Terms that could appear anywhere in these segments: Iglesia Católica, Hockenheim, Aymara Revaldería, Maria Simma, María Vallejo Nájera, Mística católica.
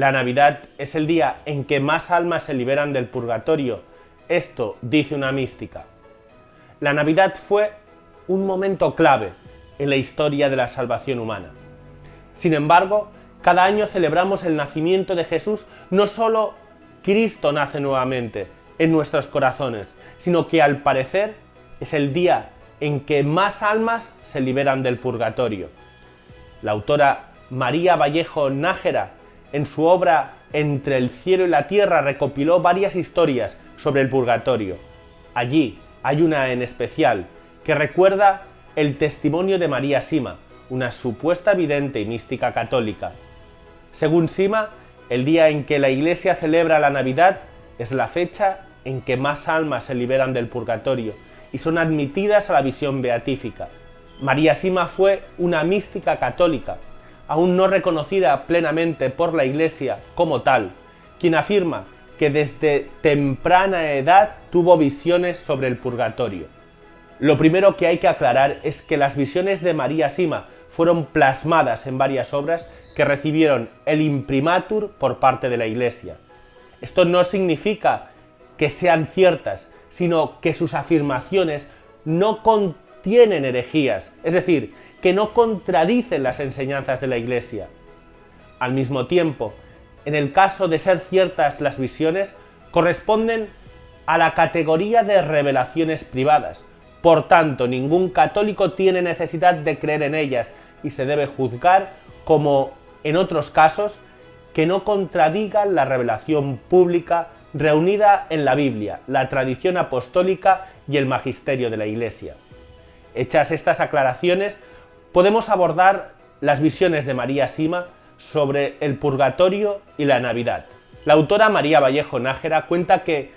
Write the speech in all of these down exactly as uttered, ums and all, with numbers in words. La Navidad es el día en que más almas se liberan del purgatorio. Esto dice una mística. La Navidad fue un momento clave en la historia de la salvación humana. Sin embargo, cada año celebramos el nacimiento de Jesús. No solo Cristo nace nuevamente en nuestros corazones, sino que al parecer es el día en que más almas se liberan del purgatorio. La autora María Vallejo Nájera, en su obra Entre el cielo y la tierra, recopiló varias historias sobre el purgatorio. Allí hay una en especial que recuerda el testimonio de María Simma, una supuesta vidente y mística católica. Según Simma, el día en que la Iglesia celebra la Navidad es la fecha en que más almas se liberan del purgatorio y son admitidas a la visión beatífica. María Simma fue una mística católica, aún no reconocida plenamente por la Iglesia como tal, quien afirma que desde temprana edad tuvo visiones sobre el purgatorio. Lo primero que hay que aclarar es que las visiones de María Simma fueron plasmadas en varias obras que recibieron el imprimatur por parte de la Iglesia. Esto no significa que sean ciertas, sino que sus afirmaciones no contienen herejías, es decir, que no contradicen las enseñanzas de la Iglesia. Al mismo tiempo, en el caso de ser ciertas las visiones, corresponden a la categoría de revelaciones privadas. Por tanto, ningún católico tiene necesidad de creer en ellas y se debe juzgar, como en otros casos, que no contradigan la revelación pública reunida en la Biblia, la tradición apostólica y el magisterio de la Iglesia. Hechas estas aclaraciones, podemos abordar las visiones de María Simma sobre el purgatorio y la Navidad. La autora María Vallejo Nájera cuenta que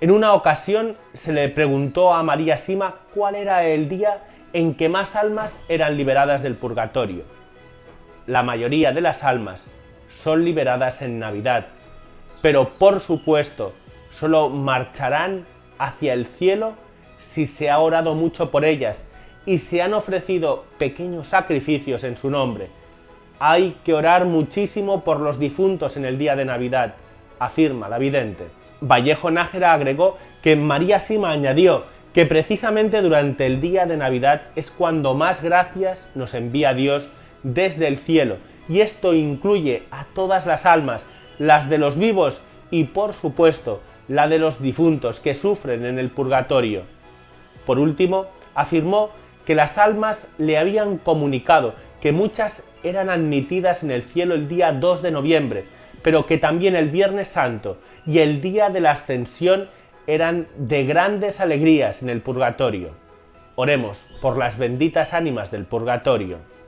en una ocasión se le preguntó a María Simma cuál era el día en que más almas eran liberadas del purgatorio. La mayoría de las almas son liberadas en Navidad, pero por supuesto solo marcharán hacia el cielo si se ha orado mucho por ellas y se han ofrecido pequeños sacrificios en su nombre. Hay que orar muchísimo por los difuntos en el día de Navidad, afirma la vidente. Vallejo Nájera agregó que María Simma añadió que precisamente durante el día de Navidad es cuando más gracias nos envía Dios desde el cielo, y esto incluye a todas las almas, las de los vivos y por supuesto la de los difuntos que sufren en el purgatorio. Por último, afirmó que las almas le habían comunicado que muchas eran admitidas en el cielo el día dos de noviembre, pero que también el Viernes Santo y el día de la Ascensión eran de grandes alegrías en el purgatorio. Oremos por las benditas ánimas del purgatorio.